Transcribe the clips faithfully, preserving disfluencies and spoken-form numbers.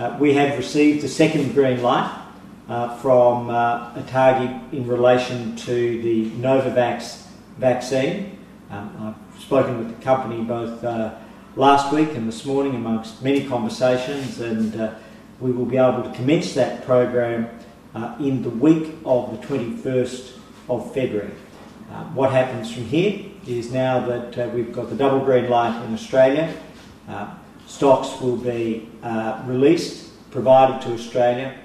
Uh, we have received the second green light uh, from uh, ATAGI in relation to the Novavax vaccine. Um, I've spoken with the company both uh, last week and this morning amongst many conversations, and uh, we will be able to commence that program uh, in the week of the twenty-first of February. Uh, what happens from here is, now that uh, we've got the double green light in Australia, uh, stocks will be uh, released, provided to Australia.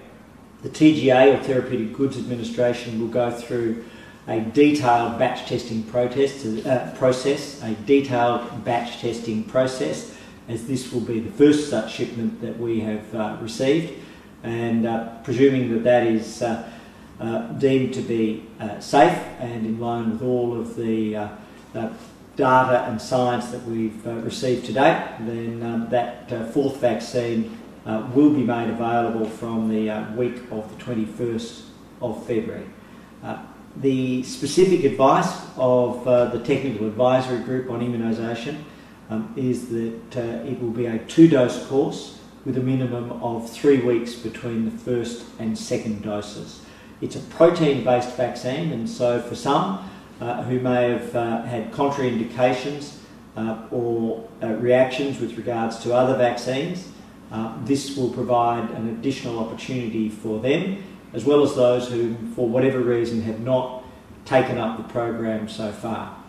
The T G A, or Therapeutic Goods Administration, will go through a detailed batch testing protest, uh, process, a detailed batch testing process, as this will be the first such shipment that we have uh, received, and uh, presuming that that is uh, uh, deemed to be uh, safe and in line with all of the uh, uh, data and science that we've uh, received to date, then um, that uh, fourth vaccine uh, will be made available from the uh, week of the twenty-first of February. Uh, the specific advice of uh, the Technical Advisory Group on immunisation um, is that uh, it will be a two-dose course with a minimum of three weeks between the first and second doses. It's a protein-based vaccine, and so for some Uh, who may have uh, had contraindications uh, or uh, reactions with regards to other vaccines, Uh, this will provide an additional opportunity for them, as well as those who, for whatever reason, have not taken up the program so far.